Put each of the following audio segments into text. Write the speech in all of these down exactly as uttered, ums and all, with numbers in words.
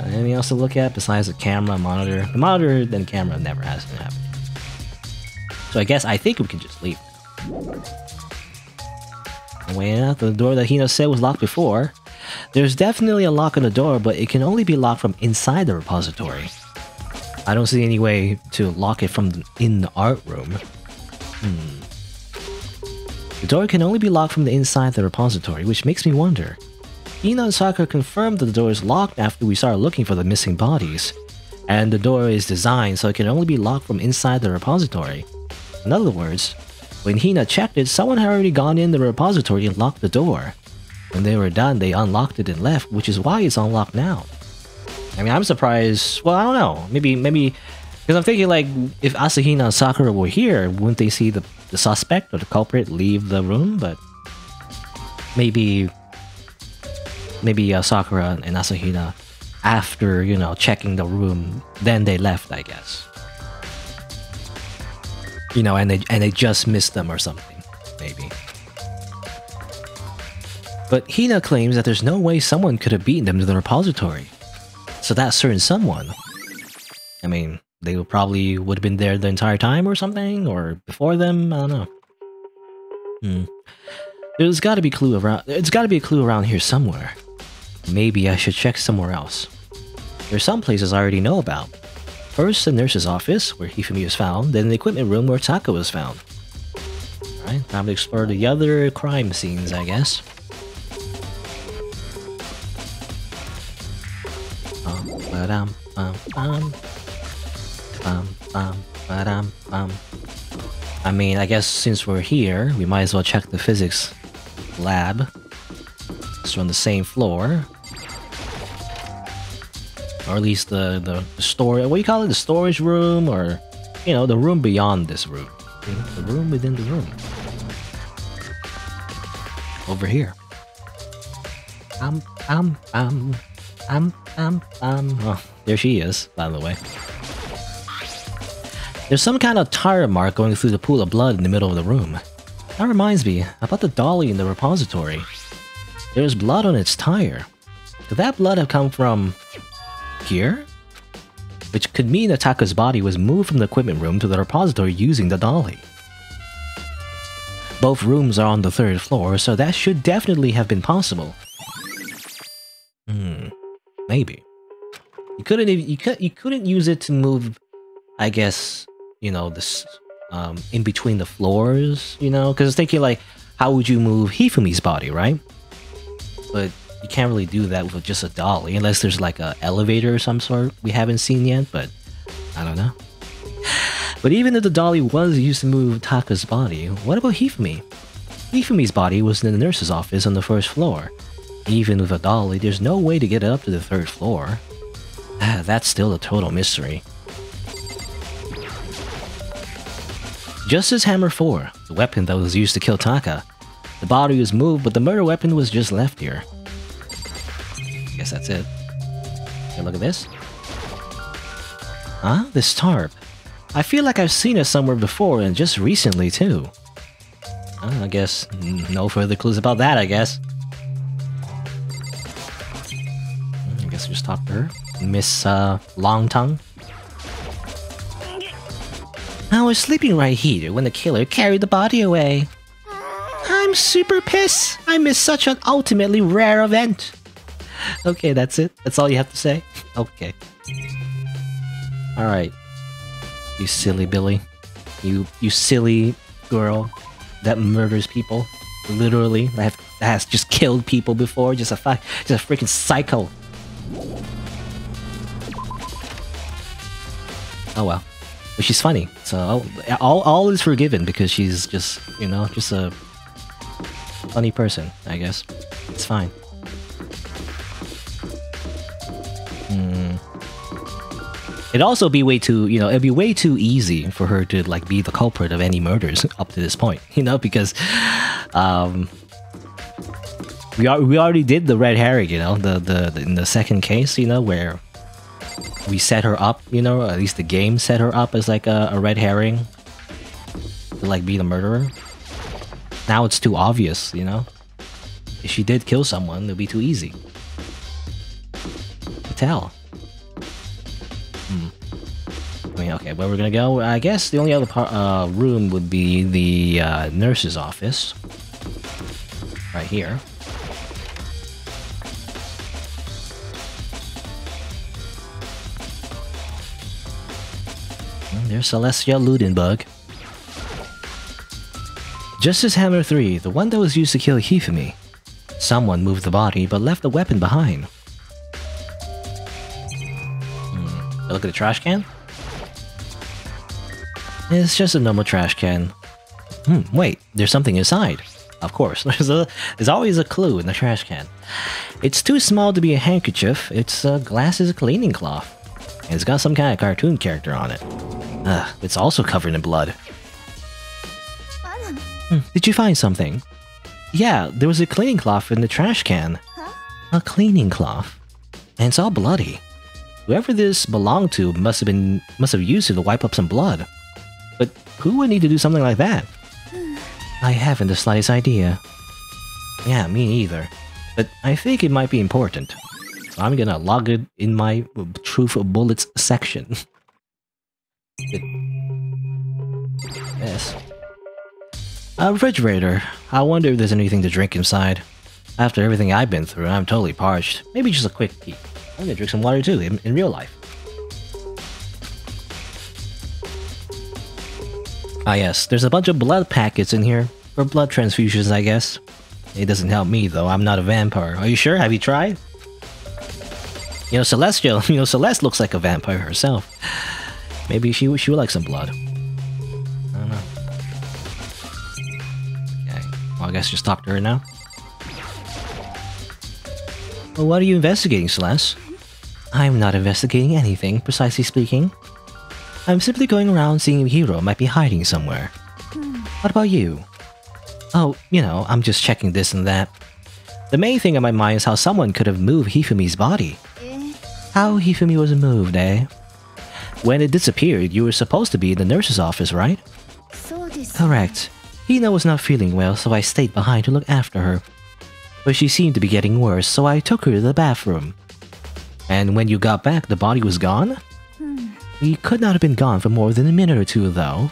Anything else to look at besides the camera, monitor? The monitor, then camera never has to happen. So I guess I think we can just leave now. Well, the door that Hina said was locked before. There's definitely a lock on the door, but it can only be locked from inside the repository. I don't see any way to lock it from the, in the art room. Hmm. The door can only be locked from the inside the repository, which makes me wonder. Hina and Sakura confirmed that the door is locked after we started looking for the missing bodies. And the door is designed so it can only be locked from inside the repository. In other words, when Hina checked it, someone had already gone in the repository and locked the door. When they were done, they unlocked it and left, which is why it's unlocked now. I mean, I'm surprised. Well, I don't know. Maybe, maybe, because I'm thinking, like, if Asahina and Sakura were here, wouldn't they see the, the suspect or the culprit leave the room? But maybe... Maybe uh, Sakura and Asahina, after, you know, checking the room, then they left, I guess. You know, and they, and they just missed them or something, maybe. But Hina claims that there's no way someone could have beaten them to the repository. So that certain someone, I mean, they would probably would have been there the entire time or something, or before them, I don't know. Hmm. There's gotta be clue around, there's gotta be a clue around here somewhere. Maybe I should check somewhere else. There's some places I already know about. First, the nurse's office, where Hifumi was found, then the equipment room where Taka was found. Alright, time to explore the other crime scenes, I guess. Ba-dum, ba-dum, ba-dum, ba-dum, ba-dum. I mean, I guess since we're here, we might as well check the physics lab. It's on the same floor. Or at least the, the, the storage, what do you call it? The storage room, or, you know, the room beyond this room. The room within the room. Over here. Um, um, um, um, um, um. Oh, there she is, by the way. There's some kind of tire mark going through the pool of blood in the middle of the room. That reminds me about the dolly in the repository. There's blood on its tire. Could that blood have come from... here? Which could mean that Taka's body was moved from the equipment room to the repository using the dolly. Both rooms are on the third floor, so that should definitely have been possible. Hmm, maybe. You couldn't, you, could, you couldn't use it to move, I guess, you know, this um, in between the floors, you know? Because I was thinking, like, how would you move Hifumi's body, right? But you can't really do that with just a dolly, unless there's like an elevator of some sort we haven't seen yet, but I don't know. But even if the dolly was used to move Taka's body, what about Hifumi? Hifumi's body was in the nurse's office on the first floor. Even with a dolly, there's no way to get it up to the third floor. That's still a total mystery. Justice Hammer four, the weapon that was used to kill Taka. The body was moved, but the murder weapon was just left here. I guess that's it. Take a look at this. Huh? This tarp. I feel like I've seen it somewhere before, and just recently, too. Uh, I guess no further clues about that, I guess. I guess we just talk to her. Miss, uh, Longtongue. I was sleeping right here when the killer carried the body away. I'm super pissed! I missed such an ultimately rare event! Okay, that's it? That's all you have to say? Okay. Alright. You silly Billy. You you silly girl that murders people. Literally. That has just killed people before. Just a fuck, just a freaking psycho. Oh well. But she's funny. So all, all is forgiven because she's just, you know, just a funny person, I guess. It's fine. Hmm. It'd also be way too, you know, it'd be way too easy for her to, like, be the culprit of any murders up to this point, you know, because, um, we are, we already did the red herring, you know, the, the, the, in the second case, you know, where we set her up, you know, or at least the game set her up as, like, a, a red herring to, like, be the murderer. Now it's too obvious, you know? If she did kill someone, it'd be too easy. Tell Hmm. I mean, okay, where we're gonna go? I guess the only other part, uh, room would be the uh, nurse's office. Right here. And there's Celestia Ludenberg. Justice Hammer three, the one that was used to kill Hifumi. Someone moved the body, but left the weapon behind. Hmm. Look at the trash can? It's just a normal trash can. Hmm, wait, there's something inside. Of course, there's, a, there's always a clue in the trash can. It's too small to be a handkerchief, it's a glass is a cleaning cloth. And it's got some kind of cartoon character on it. Ugh, it's also covered in blood. Hmm, did you find something? Yeah, there was a cleaning cloth in the trash can. A cleaning cloth. And it's all bloody. Whoever this belonged to must have been must have used it to wipe up some blood. But who would need to do something like that? I haven't the slightest idea. Yeah, me neither. But I think it might be important. So I'm gonna log it in my Truth Bullets section. Yes. A refrigerator. I wonder if there's anything to drink inside. After everything I've been through, I'm totally parched. Maybe just a quick peek. I'm gonna drink some water too, in, in real life. Ah yes, there's a bunch of blood packets in here. Or blood transfusions, I guess. It doesn't help me though, I'm not a vampire. Are you sure? Have you tried? You know, Celestial, you know, Celeste looks like a vampire herself. Maybe she, she would like some blood. I don't know. Okay, well I guess just talk to her now. Well, what are you investigating, Celeste? I'm not investigating anything, precisely speaking. I'm simply going around seeing if Hiro might be hiding somewhere. What about you? Oh, you know, I'm just checking this and that. The main thing on my mind is how someone could have moved Hifumi's body. How Hifumi was moved, eh? When it disappeared, you were supposed to be in the nurse's office, right? Correct. Hina was not feeling well, so I stayed behind to look after her. But she seemed to be getting worse, so I took her to the bathroom. And when you got back, the body was gone? We could not have been gone for more than a minute or two, though.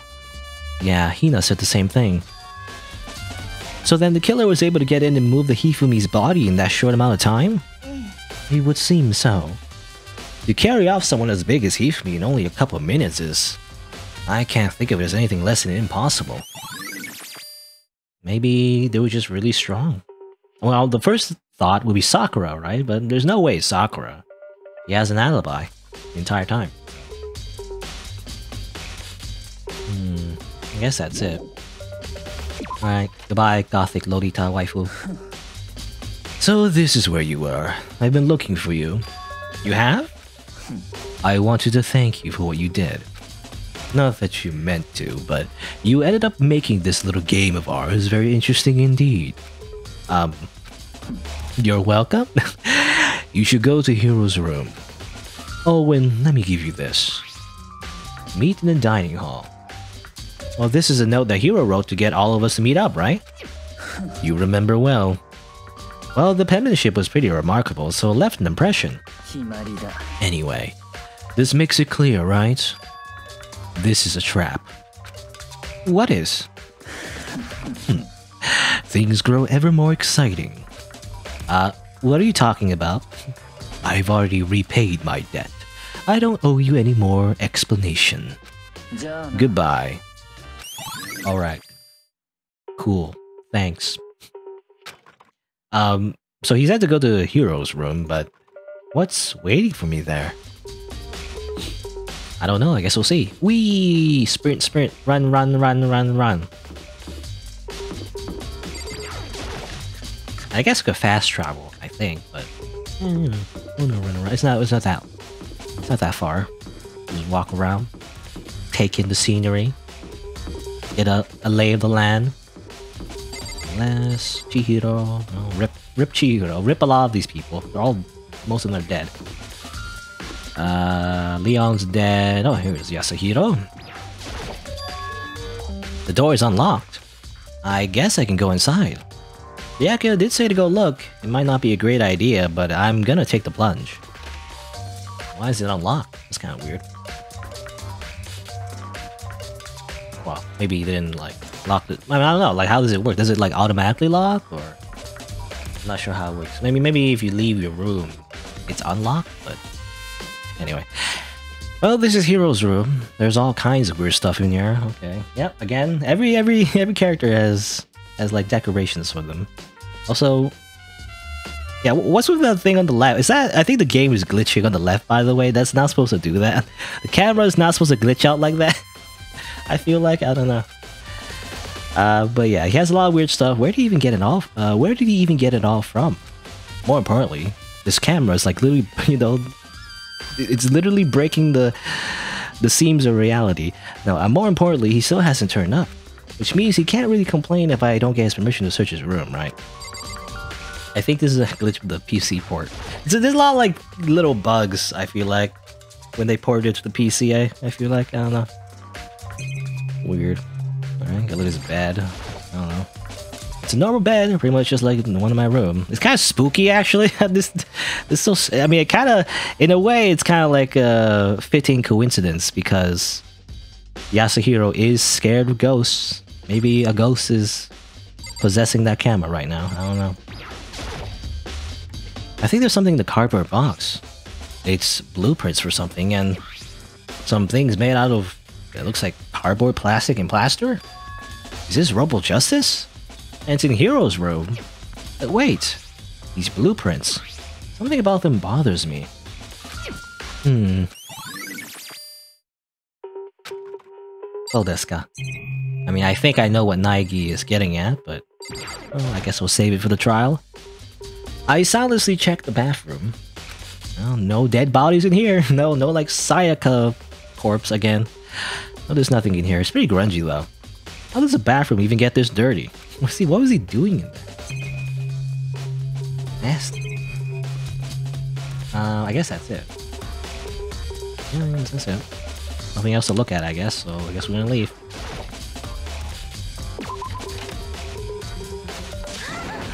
Yeah, Hina said the same thing. So then the killer was able to get in and move the Hifumi's body in that short amount of time? It would seem so. To carry off someone as big as Hifumi in only a couple of minutes is... I can't think of it as anything less than impossible. Maybe they were just really strong. Well, the first thought would be Sakura, right? But there's no way Sakura. He has an alibi the entire time. Hmm, I guess that's it. Alright, goodbye, gothic Lolita waifu. So this is where you were. I've been looking for you. You have? I wanted to thank you for what you did. Not that you meant to, but you ended up making this little game of ours very interesting indeed. Um, you're welcome? You should go to Hiro's room. Oh, and let me give you this. Meet in the dining hall. Well, this is a note that Hiro wrote to get all of us to meet up, right? You remember well. Well, the penmanship was pretty remarkable, so it left an impression. Anyway, this makes it clear, right? This is a trap. What is? Things grow ever more exciting. Uh, what are you talking about? I've already repaid my debt. I don't owe you any more explanation. Goodbye. Alright. Cool. Thanks. Um, so he's had to go to Hiro's room, but what's waiting for me there? I don't know, I guess we'll see. Whee! Sprint, sprint, run, run, run, run, run. I guess we could fast travel, I think, but mm, we'll no run around. It's not it's not that it's not that far. Just walk around. Take in the scenery. Get a, a lay of the land. Unless Chihiro, oh, rip, rip Chihiro, rip a lot of these people. They're all, most of them are dead. Uh, Leon's dead. Oh, here's Yasuhiro. The door is unlocked. I guess I can go inside. Yakio did say to go look. It might not be a great idea, but I'm gonna take the plunge. Why is it unlocked? It's kind of weird. Well, maybe they didn't like lock it. I mean, I don't know. Like, how does it work? Does it like automatically lock, or I'm not sure how it works. Maybe maybe if you leave your room, it's unlocked. But anyway, well, this is Hero's room. There's all kinds of weird stuff in here. Okay. Yep. Again, every every every character has has like decorations for them. Also. Yeah, what's with that thing on the left? Is that... I think the game is glitching on the left, by the way. That's not supposed to do that. The camera is not supposed to glitch out like that. I feel like, I don't know. Uh, but yeah, he has a lot of weird stuff. Where did he even get it all? Uh, where did he even get it all from? More importantly, this camera is like literally, you know, it's literally breaking the the seams of reality. No, uh, more importantly, he still hasn't turned up, which means he can't really complain if I don't get his permission to search his room, right? I think this is a glitch with the P C port. So there's a lot of like little bugs, I feel like, when they ported it to the P C, I, I feel like, I don't know. Weird. Alright, gotta look at this bed. I don't know. It's a normal bed, pretty much just like the one in my room. It's kind of spooky, actually. this, this so, I mean, it kind of, in a way, it's kind of like a fitting coincidence because Yasuhiro is scared of ghosts. Maybe a ghost is possessing that camera right now. I don't know. I think there's something in the cardboard box. It's blueprints for something and some things made out of, it looks like cardboard, plastic, and plaster? Is this Robo Justice? And it's in Hero's room. But wait, these blueprints. Something about them bothers me. Hmm. Well, Deska. I mean, I think I know what Naegi is getting at, but well, I guess we'll save it for the trial. I soundlessly checked the bathroom. Well, no dead bodies in here. No, no like Sayaka corpse again. No, there's nothing in here. It's pretty grungy though. How does the bathroom even get this dirty? Let's see, what was he doing in there? Nasty. Uh, I guess that's it. Yeah, that's it. Nothing else to look at, I guess. So I guess we're gonna leave.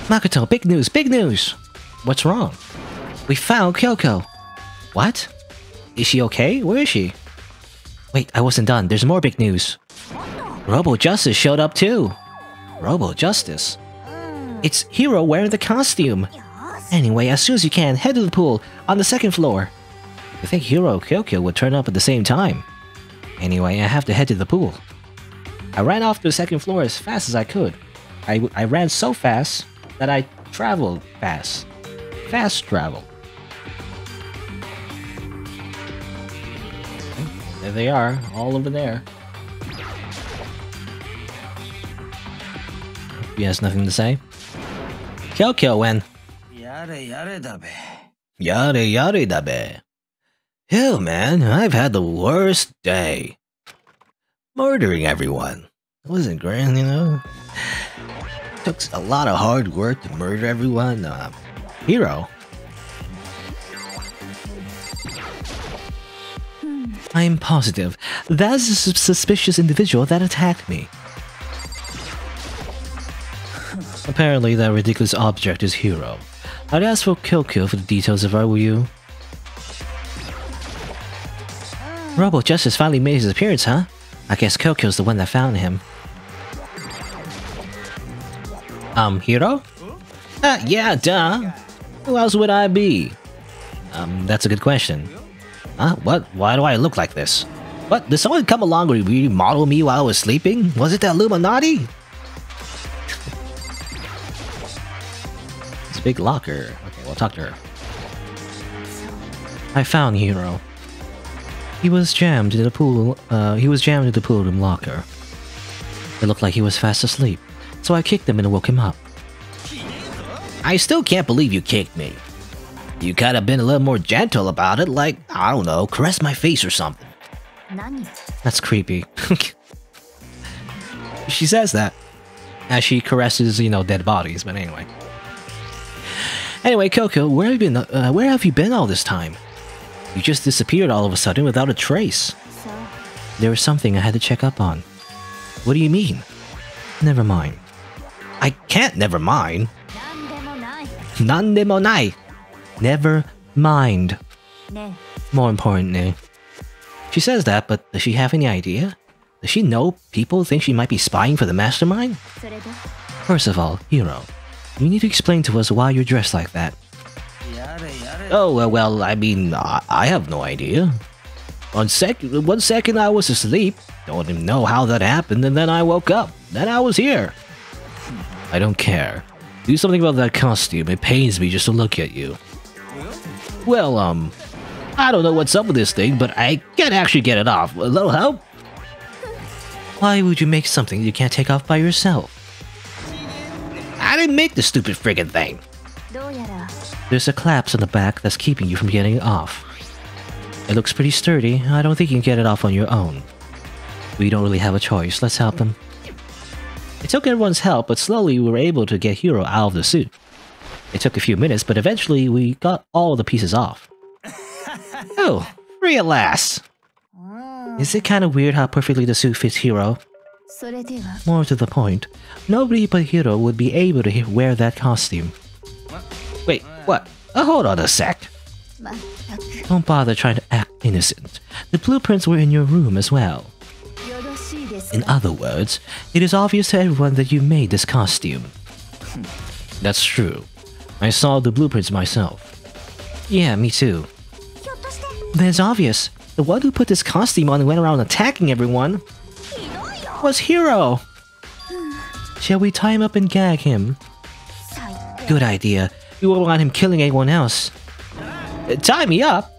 Makoto, big news, big news! What's wrong? We found Kyoko! What? Is she okay? Where is she? Wait, I wasn't done. There's more big news. Robo Justice showed up too! Robo Justice? It's Hiro wearing the costume! Anyway, as soon as you can, head to the pool, on the second floor! I think Hiro and Kyoko would turn up at the same time. Anyway, I have to head to the pool. I ran off to the second floor as fast as I could. I, I ran so fast that I traveled fast. Fast travel. There they are, all over there. He has nothing to say. Kyoko and... Yare yare dabe. Yare yare dabe. Hell man, I've had the worst day. Murdering everyone. It wasn't grand, you know? Took a lot of hard work to murder everyone. Uh, Hiro. Hmm. I'm positive. That's a su suspicious individual that attacked me. Apparently, that ridiculous object is Hiro. I'd ask for Kyoko for the details if I were you. Robo Justice finally made his appearance, huh? I guess Kyokyo's the one that found him. Um, Hiro? Uh, yeah, duh. Who else would I be? Um, that's a good question. Huh? What? Why do I look like this? What? Did someone come along and remodel me while I was sleeping? Was it the Illuminati? It's a big locker. Okay, we'll talk to her. I found Hiro. He was jammed in the pool, uh, he was jammed in the pool room locker. It looked like he was fast asleep. So I kicked him and woke him up. I still can't believe you kicked me. You could have been a little more gentle about it, like, I don't know, caress my face or something. That's creepy. She says that as she caresses, you know, dead bodies, but anyway. Anyway, Kyoko, where have you been, uh, where have you been all this time? You just disappeared all of a sudden without a trace. So? There was something I had to check up on. What do you mean? Never mind. I can't never mind. Nandemo nai. Never mind. No. More importantly, she says that, but does she have any idea? Does she know people think she might be spying for the mastermind? First of all, Hiro, you need to explain to us why you're dressed like that. Oh, well, well I mean, I, I have no idea. One, sec one second I was asleep, don't even know how that happened, and then I woke up. Then I was here. I don't care. Do something about that costume, it pains me just to look at you. Well, um, I don't know what's up with this thing, but I can't actually get it off. A little help? Why would you make something you can't take off by yourself? I didn't make the stupid friggin' thing. There's a collapse on the back that's keeping you from getting it off. It looks pretty sturdy. I don't think you can get it off on your own. We don't really have a choice. Let's help him. It took everyone's help, but slowly we were able to get Hiro out of the suit. It took a few minutes, but eventually we got all the pieces off. Oh, free at last! Is it kind of weird how perfectly the suit fits Hiro? More to the point, nobody but Hiro would be able to wear that costume. Wait, what? Oh, hold on a sec. Don't bother trying to act innocent. The blueprints were in your room as well. In other words, it is obvious to everyone that you made this costume. That's true. I saw the blueprints myself. Yeah, me too. That's obvious. The one who put this costume on and went around attacking everyone was Hiro. Shall we tie him up and gag him? Good idea. We won't want him killing anyone else. Uh, tie me up?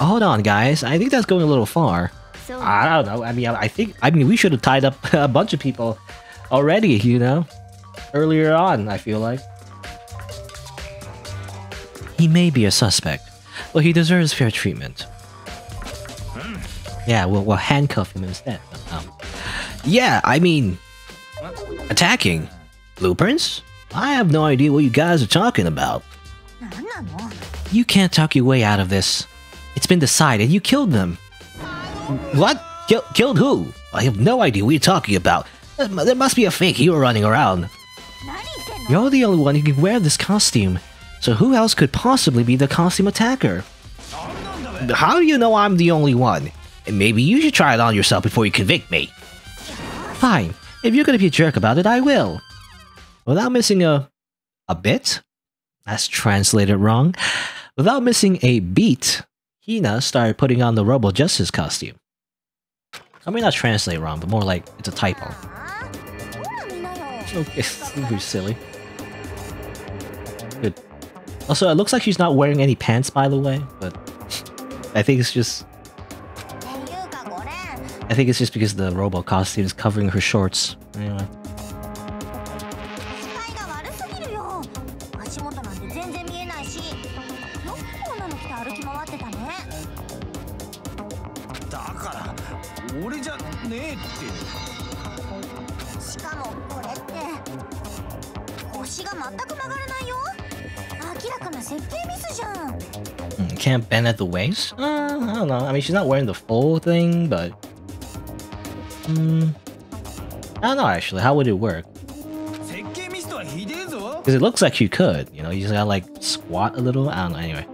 Hold on, guys. I think that's going a little far. I don't know. I mean, I think. I mean, we should have tied up a bunch of people already. You know, earlier on. I feel like he may be a suspect, but he deserves fair treatment. Hmm. Yeah, we'll, we'll handcuff him instead. Um, yeah, I mean, attacking blueprints. I have no idea what you guys are talking about. You can't talk your way out of this. It's been decided. You killed them. What? Kill, killed who? I have no idea what you're talking about. There must be a fake Hiro running around. You're the only one who can wear this costume. So who else could possibly be the costume attacker? How do you know I'm the only one? And maybe you should try it on yourself before you convict me. Fine. If you're gonna be a jerk about it, I will. Without missing a... a bit? That's translated wrong. Without missing a beat, Hina started putting on the Robo Justice costume. I mean, not translate wrong, but more like it's a typo. Okay, super silly. Good. Also, it looks like she's not wearing any pants, by the way, but I think it's just... I think it's just because the Robo costume is covering her shorts. Anyway. Mm, can't bend at the waist? Uh, I don't know. I mean, she's not wearing the full thing, but... Mm, I don't know, actually. How would it work? Because it looks like she could. You know, you just gotta, like, squat a little. I don't know, anyway.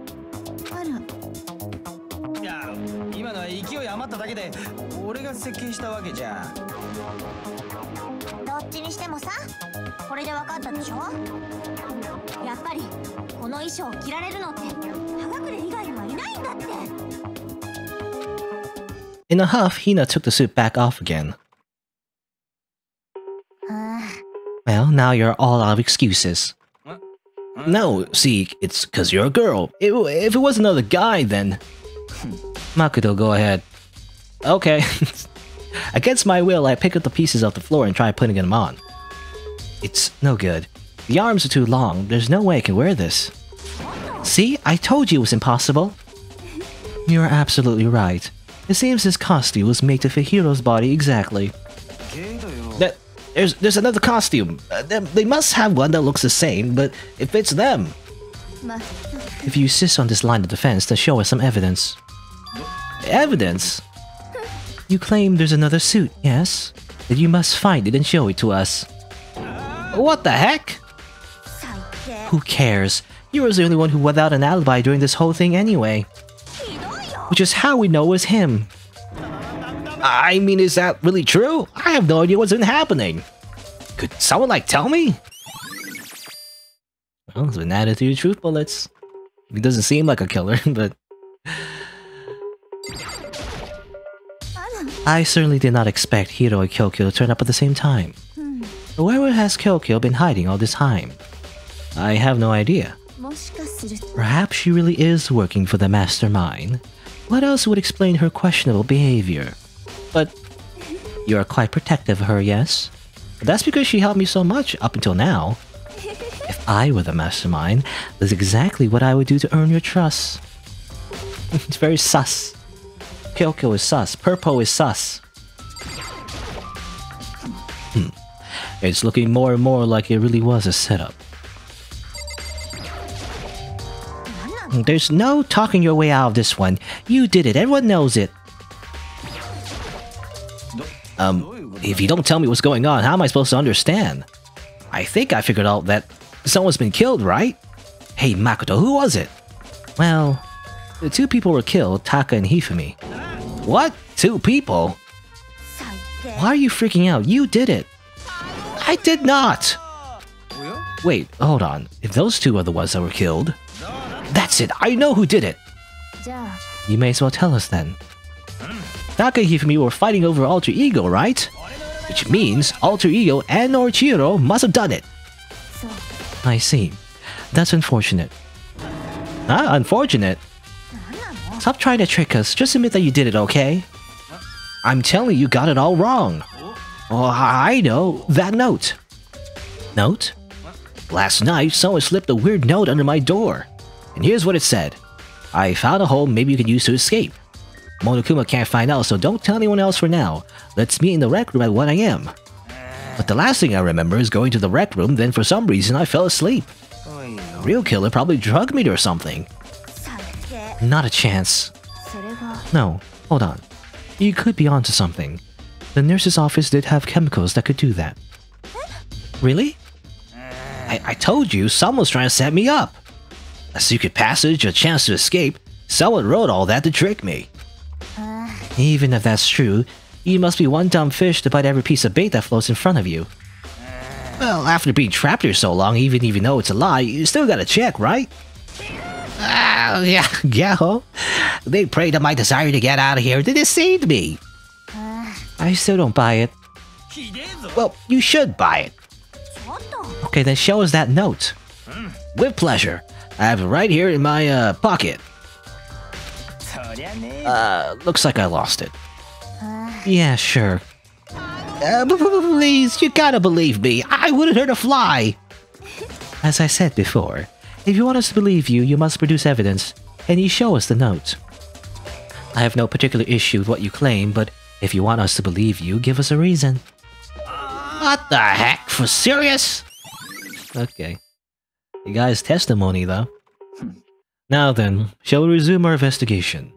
In a huff, Hina took the suit back off again. Well, now you're all out of excuses. No, see, it's because you're a girl. It, if it was another guy, then... Makoto, go ahead. Okay. Against my will, I pick up the pieces off the floor and try putting them on. It's no good. The arms are too long. There's no way I can wear this. See? I told you it was impossible. You're absolutely right. It seems this costume was made to fit Hiro's body exactly. That, there's, there's another costume. Uh, they, they must have one that looks the same, but it fits them. If you insist on this line of defense, then show us some evidence. Evidence? You claim there's another suit, yes? Then you must find it and show it to us. What the heck? Who cares? Hiro's the only one who without an alibi during this whole thing anyway. which is how we know it's him. I mean, is that really true? I have no idea what's been happening. Could someone, like, tell me? Well, it's been added to your truth bullets. It doesn't seem like a killer, but... I certainly did not expect Hiro and Kyoko to turn up at the same time. Where has Kyoko been hiding all this time? I have no idea. Perhaps she really is working for the mastermind. What else would explain her questionable behavior? But you are quite protective of her, yes? But that's because she helped me so much up until now. If I were the mastermind, that's exactly what I would do to earn your trust. It's very sus. Kyoko is sus. Purpo is sus. Hmm. It's looking more and more like it really was a setup. There's no talking your way out of this one. You did it. Everyone knows it. Um, if you don't tell me what's going on, how am I supposed to understand? I think I figured out that someone's been killed, right? Hey, Makoto, who was it? Well, the two people were killed, Taka and Hifumi. What? Two people? Why are you freaking out? You did it. I did not. Wait, hold on. If those two are the ones that were killed... That's it! I know who did it! You may as well tell us then. Taka and Hifumi were fighting over Alter Ego, right? Which means Alter Ego and or Chihiro must have done it! I see. That's unfortunate. Huh? Unfortunate? Stop trying to trick us, just admit that you did it, okay? I'm telling you, you got it all wrong! Oh, I know! That note! Note? Last night, someone slipped a weird note under my door. And here's what it said. I found a hole maybe you can use to escape. Monokuma can't find out, so don't tell anyone else for now. Let's meet in the rec room at one A M But the last thing I remember is going to the rec room, then for some reason I fell asleep. The real killer probably drugged me or something. Not a chance. No, hold on. You could be onto something. The nurse's office did have chemicals that could do that. Really? I, I told you, someone's trying to set me up. A secret passage, a chance to escape. Someone wrote all that to trick me. Uh, Even if that's true, you must be one dumb fish to bite every piece of bait that floats in front of you. Well, after being trapped here so long, even even though it's a lie, you still gotta check, right? Ah, uh, yeah, yeah. Ho. They preyed on my desire to get out of here. They deceived me. Uh, I still don't buy it. Well, you should buy it. Okay, then show us that note. With pleasure. I have it right here in my, uh, pocket. Uh, looks like I lost it. Yeah, sure. Uh, please, you gotta believe me. I wouldn't hurt a fly! As I said before, if you want us to believe you, you must produce evidence, and you show us the note. I have no particular issue with what you claim, but if you want us to believe you, give us a reason. What the heck? For serious? Okay. The guy's testimony, though. Now then, shall we resume our investigation?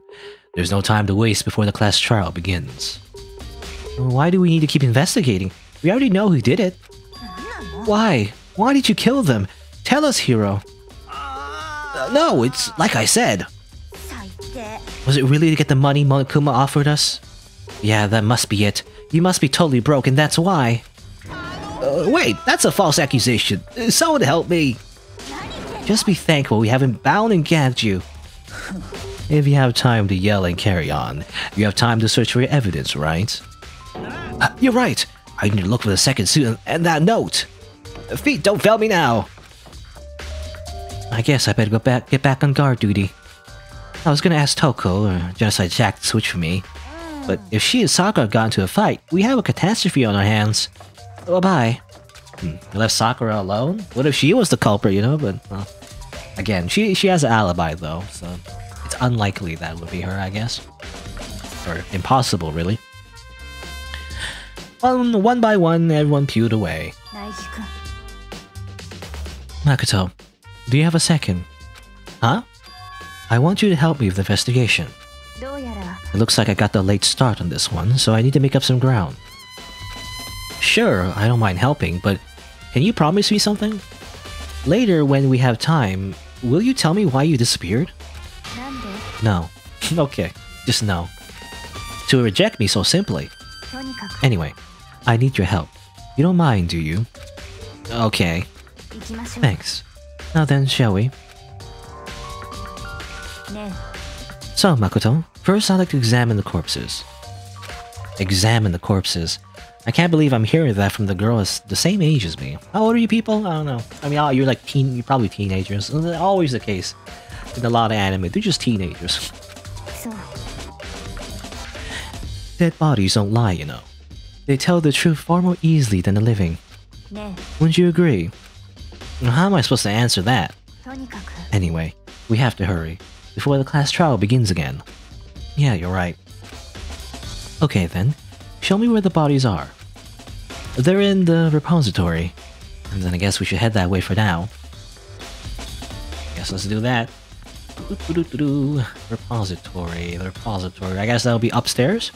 There's no time to waste before the class trial begins. Why do we need to keep investigating? We already know who did it. Why? Why did you kill them? Tell us, Hiro. Uh, no, it's like I said. Was it really to get the money Monokuma offered us? Yeah, that must be it. You must be totally broke, and that's why. Uh, wait, that's a false accusation. Someone help me. Just be thankful we haven't bound and gagged you. If you have time to yell and carry on, you have time to search for your evidence, right? Uh, you're right! I need to look for the second suit and, and that note! Feet, don't fail me now! I guess I better go back, get back on guard duty. I was gonna ask Toko or Genocide Jack to switch for me, but if she and Sakura got into a fight, we have a catastrophe on our hands. Bye-bye. Hmm. You left Sakura alone? What if she was the culprit, you know? But, well, again, she she has an alibi, though, so it's unlikely that would be her, I guess. Or impossible, really. One, one by one, everyone pewed away. Makoto, do you have a second? Huh? I want you to help me with the investigation. It looks like I got the late start on this one, so I need to make up some ground. Sure, I don't mind helping, but can you promise me something? Later, when we have time, will you tell me why you disappeared? No. Okay, just no. To reject me so simply. Anyway, I need your help. You don't mind, do you? Okay. Thanks. Now then, shall we? So, Makoto, first I'd like to examine the corpses. Examine the corpses? I can't believe I'm hearing that from the girl is the same age as me. How old are you people? I don't know. I mean, oh, you're like teen, you're probably teenagers. That's always the case in a lot of anime. They're just teenagers. Dead bodies don't lie, you know. They tell the truth far more easily than the living. Wouldn't you agree? How am I supposed to answer that? Anyway, we have to hurry before the class trial begins again. Yeah, you're right. Okay then, show me where the bodies are. They're in the repository. And then I guess we should head that way for now. Guess let's do that. Doo-doo-doo-doo-doo. Repository, the repository. I guess that'll be upstairs?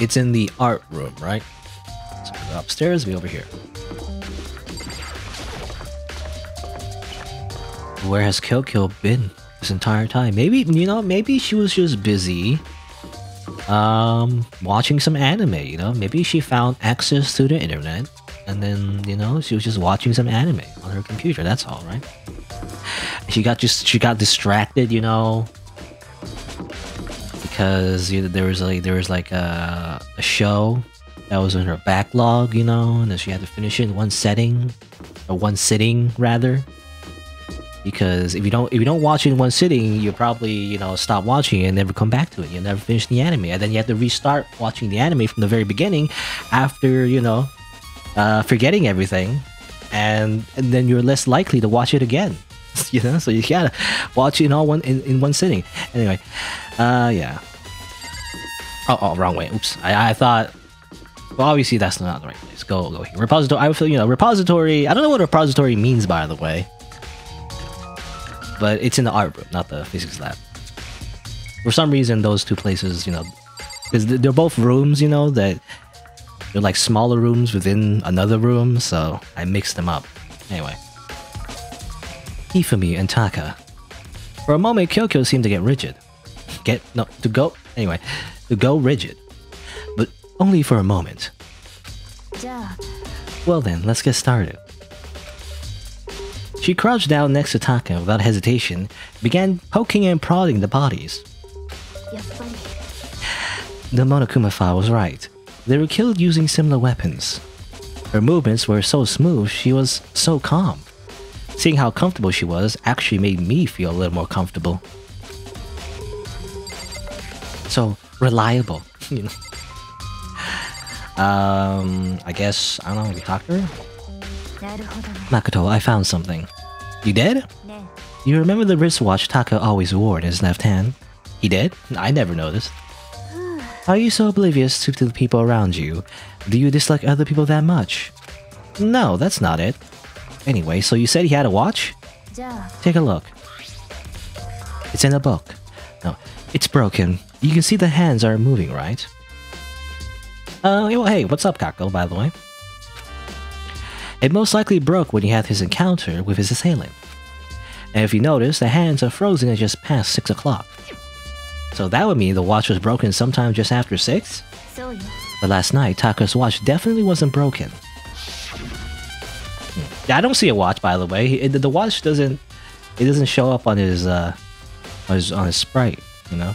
It's in the art room, right? So upstairs, be over here. Where has Kyoko been this entire time? Maybe, you know, maybe she was just busy um, watching some anime, you know? Maybe she found access to the internet and then, you know, she was just watching some anime on her computer, that's all, right? She got just, she got distracted, you know? Because you know, there was like, there was like a, a show that was in her backlog, you know? And then she had to finish it in one setting, or one sitting, rather. Because if you don't if you don't watch it in one sitting, you'll probably, you know, stop watching it and never come back to it. You'll never finish the anime. And then you have to restart watching the anime from the very beginning after, you know, uh, forgetting everything. And, and then you're less likely to watch it again. You know, so you gotta watch it in all one in, in one sitting. Anyway, uh yeah. Oh, oh wrong way. Oops. I I thought well, obviously that's not the right place. Go go here. Repository, I would feel, you know, repository. I don't know what repository means, by the way. But it's in the art room, not the physics lab. For some reason, those two places, you know, because they're both rooms, you know, that they're like smaller rooms within another room, so I mixed them up. Anyway. Hifumi and Taka. For a moment, Kyoko seemed to get rigid. Get, no, to go, anyway, to go rigid. But only for a moment. Yeah. Well then, let's get started. She crouched down next to Taka without hesitation, began poking and prodding the bodies. The Monokuma file was right. They were killed using similar weapons. Her movements were so smooth, she was so calm. Seeing how comfortable she was actually made me feel a little more comfortable. So reliable, you know. Um, I guess, I don't know, we talked to her? Makoto, I found something. You did? You remember the wristwatch Taka always wore in his left hand? He did? I never noticed. Are you so oblivious to, to the people around you? Do you dislike other people that much? No, that's not it. Anyway, so you said he had a watch? Take a look. It's in a book. No, it's broken. You can see the hands are moving, right? Uh, well, hey, what's up, Kako, by the way? It most likely broke when he had his encounter with his assailant. And if you notice, the hands are frozen at just past six o'clock. So that would mean the watch was broken sometime just after six? But last night, Taka's watch definitely wasn't broken. I don't see a watch, by the way. It, the watch doesn't... It doesn't show up on his, uh... On his, on his sprite, you know?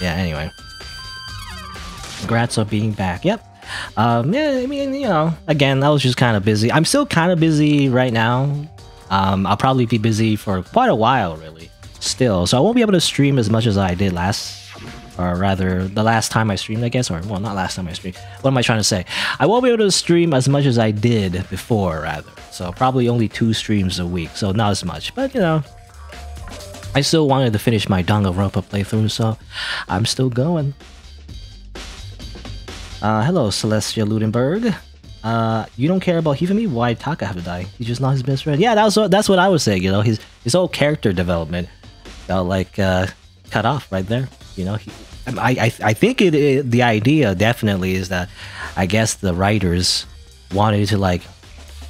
Yeah, anyway. Congrats on being back. Yep. Um, yeah, I mean, you know, again, I was just kind of busy. I'm still kind of busy right now. Um, I'll probably be busy for quite a while, really, still. So I won't be able to stream as much as I did last, or rather, the last time I streamed, I guess. Or, well, not last time I streamed. What am I trying to say? I won't be able to stream as much as I did before, rather. So probably only two streams a week, so not as much. But, you know, I still wanted to finish my Danganronpa playthrough, so I'm still going. Uh, hello, Celestia Ludenberg. Uh, you don't care about Hifumi? Why Taka have to die? He's just not his best friend. Yeah, that was, that's what I was saying, you know, his his whole character development got, like, uh, cut off right there. You know, he, I, I, I think it, it, the idea definitely is that I guess the writers wanted to, like,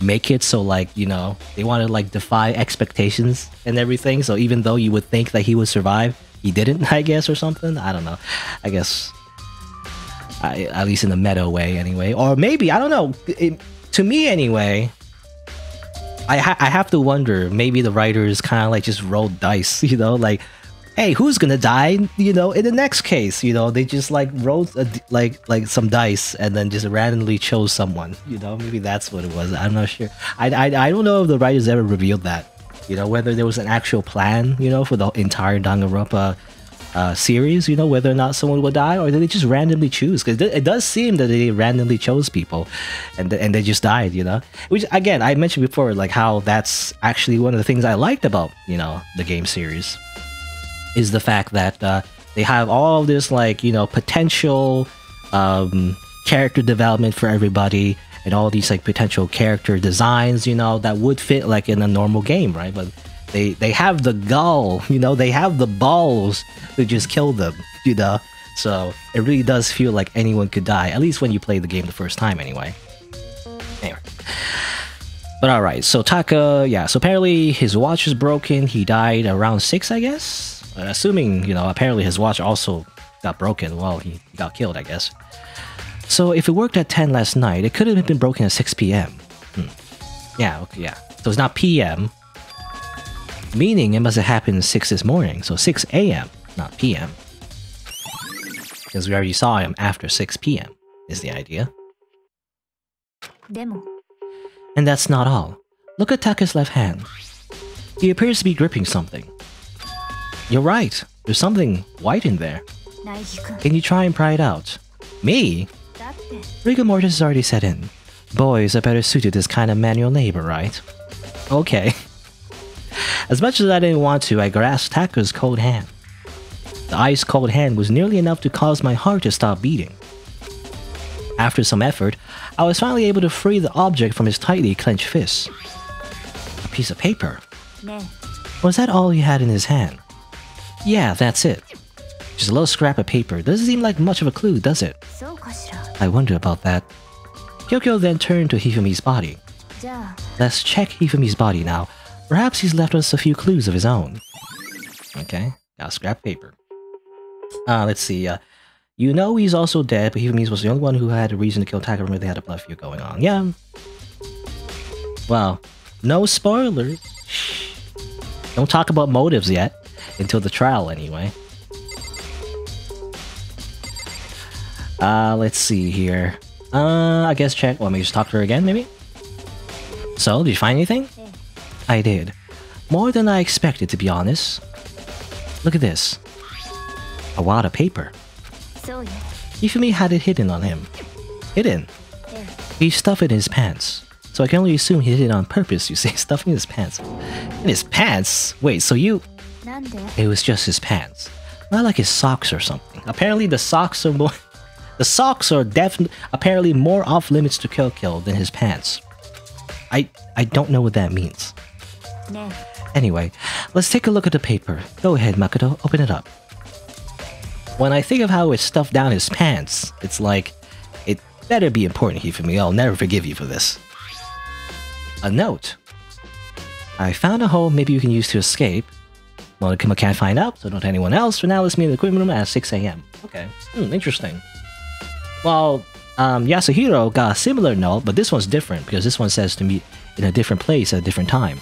make it so, like, you know, they want to like defy expectations and everything. So even though you would think that he would survive, he didn't, I guess, or something. I don't know. I guess, I, at least in the meta way anyway. Or maybe, I don't know. It, to me anyway, I, ha I have to wonder, maybe the writers kind of like just rolled dice, you know, like, hey, who's gonna die, you know, in the next case, you know, they just like rolled a, like like some dice and then just randomly chose someone, you know, maybe that's what it was. I'm not sure. I, I, I don't know if the writers ever revealed that, you know, whether there was an actual plan, you know, for the entire Danganronpa uh, series, you know, whether or not someone would die, or did they just randomly choose? Because it does seem that they randomly chose people and, th and they just died, you know, which again, I mentioned before, like how that's actually one of the things I liked about, you know, the game series. Is the fact that uh, they have all this, like, you know, potential um, character development for everybody and all these, like, potential character designs, you know, that would fit, like, in a normal game, right? But they, they have the gall, you know, they have the balls to just kill them, you know? So it really does feel like anyone could die, at least when you play the game the first time, anyway. Anyway. But alright, so Taka, yeah, so apparently his watch is broken. He died around six, I guess? Assuming, you know, apparently his watch also got broken. Well, he got killed, I guess. So if it worked at ten last night, it could have been broken at six p m Hmm. Yeah, okay, yeah. So it's not p m, meaning it must have happened six this morning. So six a m, not p m. Because we already saw him after six p m is the idea. Demo. And that's not all. Look at Taka's left hand. He appears to be gripping something. You're right. There's something white in there. Can you try and pry it out? Me? Rigor mortis is already set in. Boys are better suited to this kind of manual labor, right? Okay. As much as I didn't want to, I grasped Taka's cold hand. The ice-cold hand was nearly enough to cause my heart to stop beating. After some effort, I was finally able to free the object from his tightly clenched fists. A piece of paper. Was that all he had in his hand? Yeah, that's it. Just a little scrap of paper. Doesn't seem like much of a clue, does it? I wonder about that. Kyoko then turned to Hifumi's body. Let's check Hifumi's body now. Perhaps he's left us a few clues of his own. Okay, got scrap paper. Uh, let's see. Uh, you know he's also dead, but Hifumi was the only one who had a reason to kill Taka. Remember, they had a blood feud going on. Yeah. Well, no spoilers. Don't talk about motives yet. Until the trial, anyway. Uh, let's see here. Uh, I guess check. Well, maybe just talk to her again, maybe? So, did you find anything? Yeah. I did. More than I expected, to be honest. Look at this. A wad of paper. So, yeah. Ifumi had it hidden on him. Hidden? Yeah. He stuffed it in his pants. So I can only assume he did it on purpose, you see. Stuffing in his pants. In his pants? Wait, so you... It was just his pants, not like his socks or something. Apparently, the socks are more, the socks are definitely apparently more off limits to Kyoko than his pants. I I don't know what that means. No. Anyway, let's take a look at the paper. Go ahead, Makoto, open it up. When I think of how it's stuffed down his pants, it's like it better be important here for me. I'll never forgive you for this. A note. I found a hole. Maybe you can use to escape. Monokuma can't find out, so don't tell anyone else. For now, let's meet in the equipment room at six a m Okay. Hmm, interesting. Well, um, Yasuhiro got a similar note, but this one's different, because this one says to meet in a different place at a different time.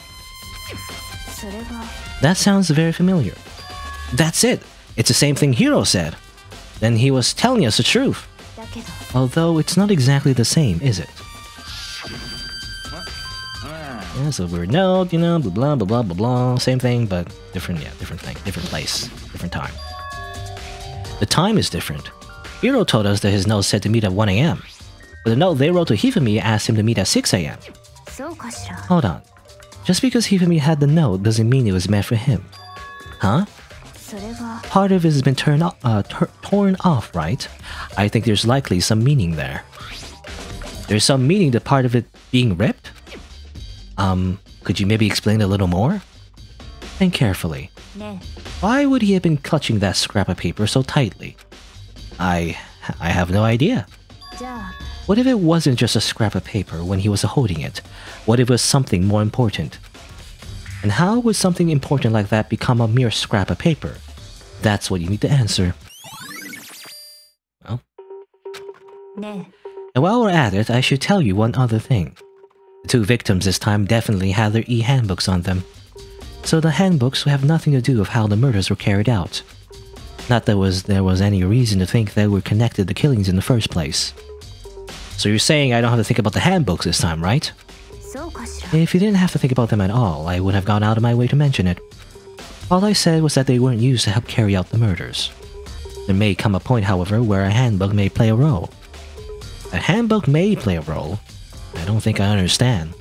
That sounds very familiar. That's it! It's the same thing Hiro said. Then he was telling us the truth. Although, it's not exactly the same, is it? Yeah, so weird note, you know, blah, blah, blah, blah, blah, blah, same thing, but different, yeah, different thing, different place, different time. The time is different. Hiro told us that his note said to meet at one a m, but the note they wrote to Hifumi asked him to meet at six a m Hold on. Just because Hifumi had the note doesn't mean it was meant for him. Huh? Part of it has been turned off, uh, torn off, right? I think there's likely some meaning there. There's some meaning to part of it being ripped? Um, could you maybe explain a little more? Think carefully. No. Why would he have been clutching that scrap of paper so tightly? I... I have no idea. What if it wasn't just a scrap of paper when he was holding it? What if it was something more important? And how would something important like that become a mere scrap of paper? That's what you need to answer. Well. No. And while we're at it, I should tell you one other thing. The two victims this time definitely had their E-handbooks on them. So the handbooks have nothing to do with how the murders were carried out. Not that was, there was any reason to think they were connected to killings in the first place. So you're saying I don't have to think about the handbooks this time, right? If you didn't have to think about them at all, I would have gone out of my way to mention it. All I said was that they weren't used to help carry out the murders. There may come a point, however, where a handbook may play a role. A handbook may play a role? I don't think I understand.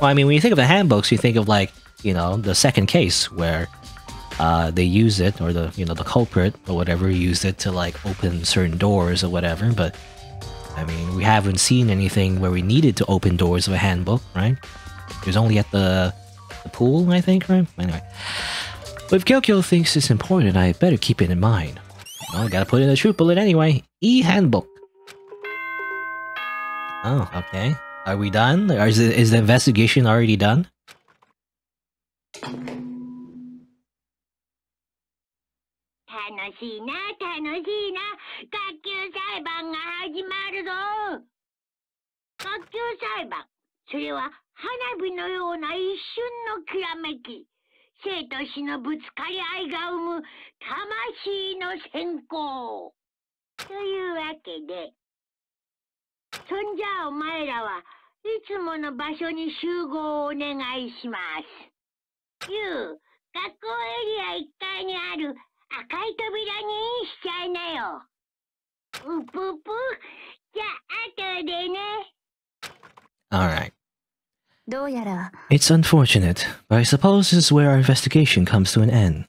Well, I mean, when you think of the handbooks, you think of, like, you know, the second case where uh, they use it, or the, you know, the culprit or whatever used it to, like, open certain doors or whatever, but I mean, we haven't seen anything where we needed to open doors of a handbook, right? It was only at the, the pool, I think, right? Anyway. But if Kyoko thinks it's important, I better keep it in mind. Well, I gotta put in a truth bullet anyway. E-handbook. Oh, okay. Are we done? Or is, it, is the investigation already done? You, Alright. It's unfortunate, but I suppose this is where our investigation comes to an end.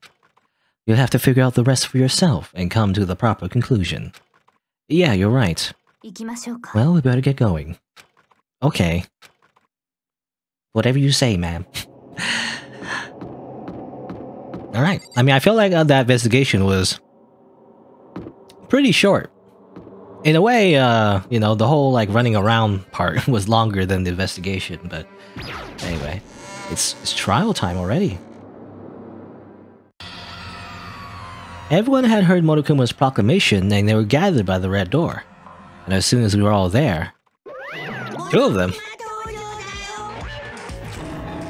You'll have to figure out the rest for yourself and come to the proper conclusion. Yeah, you're right. Well, we better get going. Okay. Whatever you say, ma'am. Alright, I mean, I feel like uh, that investigation was pretty short. In a way, uh, you know, the whole, like, running around part was longer than the investigation, but anyway, it's, it's trial time already. Everyone had heard Monokuma's proclamation, and they were gathered by the red door. And as soon as we were all there, two of them,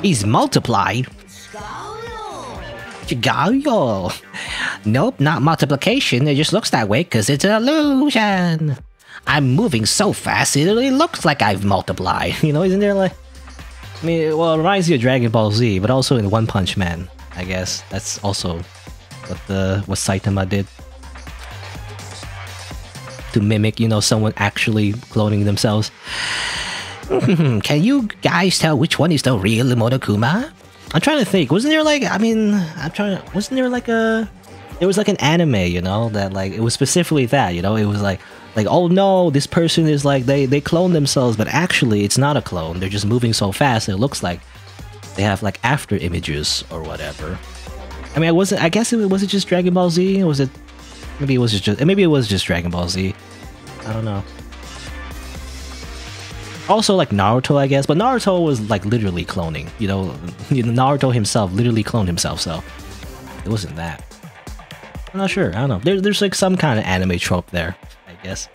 he's multiplied. Chigayo! Nope, not multiplication, it just looks that way because it's an illusion! I'm moving so fast, it really looks like I've multiplied, you know, isn't there like... I mean, well, it reminds you of Dragon Ball Z, but also in One Punch Man, I guess. That's also what the what Saitama did. To mimic, you know, someone actually cloning themselves. Can you guys tell which one is the real Monokuma? I'm trying to think, wasn't there like, I mean, I'm trying to, wasn't there like a, it was like an anime, you know, that like, it was specifically that, you know, it was like, like, oh no, this person is like, they, they clone themselves, but actually it's not a clone, they're just moving so fast, it looks like they have like after images or whatever. I mean, I wasn't, I guess it was it just Dragon Ball Z, or was it, maybe it was just, maybe it was just Dragon Ball Z, I don't know. Also like Naruto, I guess, but Naruto was like literally cloning, you know, Naruto himself literally cloned himself, so it wasn't that. I'm not sure, I don't know. There, there's like some kind of anime trope there, I guess.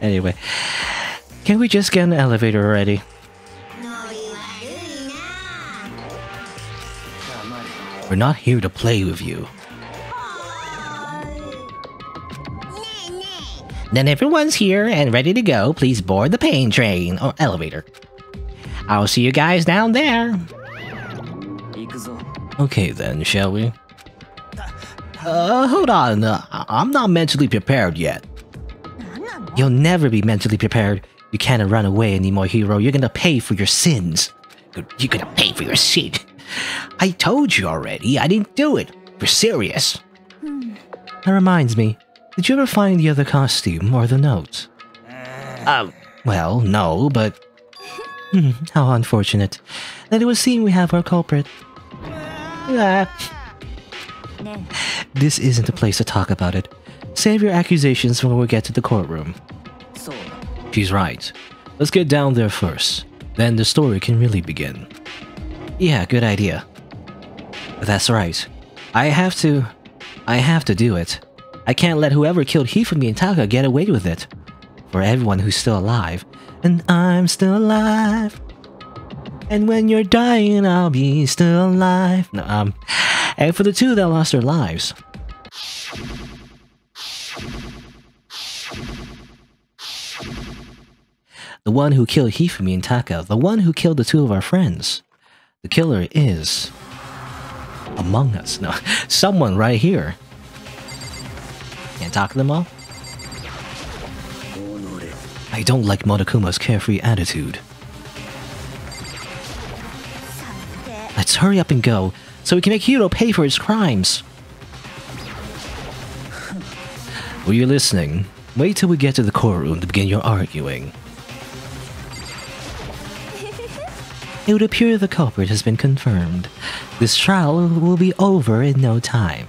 Anyway, can we just get an elevator already? We're not here to play with you. Then everyone's here and ready to go, please board the pain train, or elevator. I'll see you guys down there. Okay then, shall we? Uh, hold on, uh, I'm not mentally prepared yet. You'll never be mentally prepared. You can't run away anymore, hero. You're gonna pay for your sins. You're gonna pay for your sin. I told you already, I didn't do it. We're serious. Hmm. That reminds me. Did you ever find the other costume, or the note? Uh, well, no, but... Hmm, how unfortunate. That it would seem we have our culprit. Ah. No. This isn't the place to talk about it. Save your accusations when we get to the courtroom. So. She's right. Let's get down there first. Then the story can really begin. Yeah, good idea. That's right. I have to... I have to do it. I can't let whoever killed Hifumi and Taka get away with it. For everyone who's still alive. And I'm still alive. And when you're dying, I'll be still alive. No, um... And for the two that lost their lives. The one who killed Hifumi and Taka. The one who killed the two of our friends. The killer is... among us. No, someone right here. Can't talk to them all? I don't like Monokuma's carefree attitude. Let's hurry up and go, so we can make Hiro pay for his crimes. Well, you're listening. Wait till we get to the courtroom to begin your arguing. It would appear the culprit has been confirmed. This trial will be over in no time.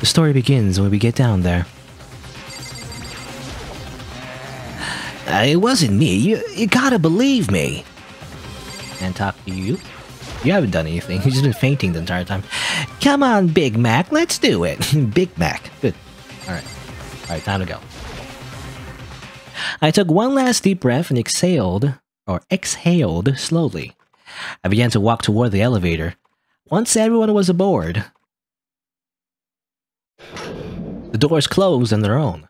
The story begins when we get down there. Uh, it wasn't me. You, you gotta believe me. Can't talk to you. You haven't done anything. You've just been fainting the entire time. Come on, Big Mac. Let's do it. Big Mac. Good. Alright. Alright, time to go. I took one last deep breath and exhaled, or exhaled, slowly. I began to walk toward the elevator. Once everyone was aboard, the doors closed on their own,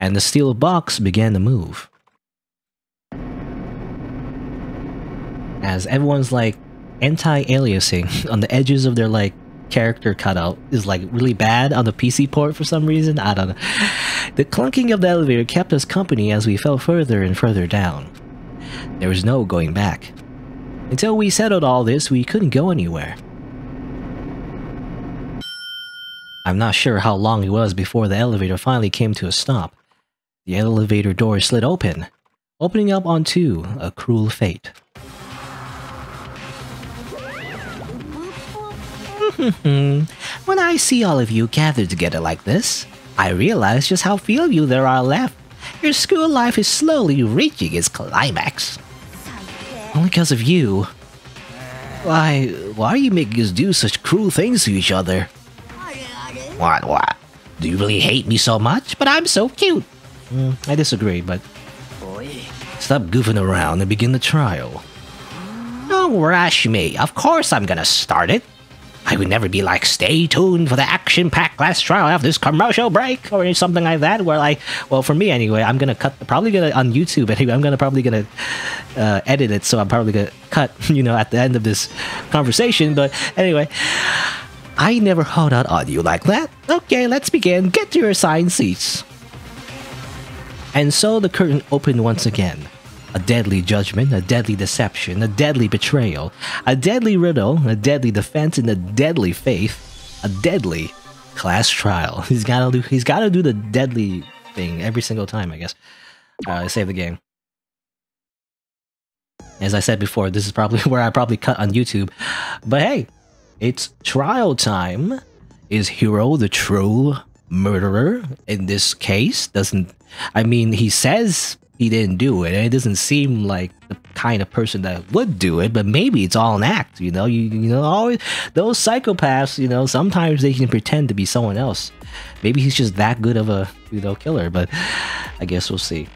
and the steel box began to move. As everyone's, like, anti-aliasing on the edges of their, like, character cutout is like really bad on the P C port for some reason. I don't know. The clunking of the elevator kept us company as we fell further and further down. There was no going back. Until we settled all this, we couldn't go anywhere. I'm not sure how long it was before the elevator finally came to a stop. The elevator door slid open, opening up onto a cruel fate. When I see all of you gathered together like this, I realize just how few of you there are left. Your school life is slowly reaching its climax. Only because of you. Why, why are you making us do such cruel things to each other? What, what? Do you really hate me so much? But I'm so cute. Mm, I disagree, but... Stop goofing around and begin the trial. Don't rush me. Of course I'm gonna start it. I would never be like, stay tuned for the action-packed last trial after this commercial break or something like that. Where like, well, for me anyway, I'm gonna cut. Probably gonna on YouTube anyway. I'm gonna probably gonna uh, edit it, so I'm probably gonna cut. You know, at the end of this conversation. But anyway, I never hold out on you like that. Okay, let's begin. Get to your assigned seats. And so the curtain opened once again. A deadly judgment, a deadly deception, a deadly betrayal, a deadly riddle, a deadly defense, and a deadly faith, a deadly class trial. He's gotta do, he's gotta do the deadly thing every single time, I guess. Uh, save the game. As I said before, this is probably where I probably cut on YouTube. But hey, it's trial time. Is Hiro the true murderer in this case? Doesn't, I mean, he says... he didn't do it, and it doesn't seem like the kind of person that would do it, but maybe it's all an act, you know. You, you know, always those psychopaths, you know, sometimes they can pretend to be someone else. Maybe he's just that good of a, you know, killer, but I guess we'll see.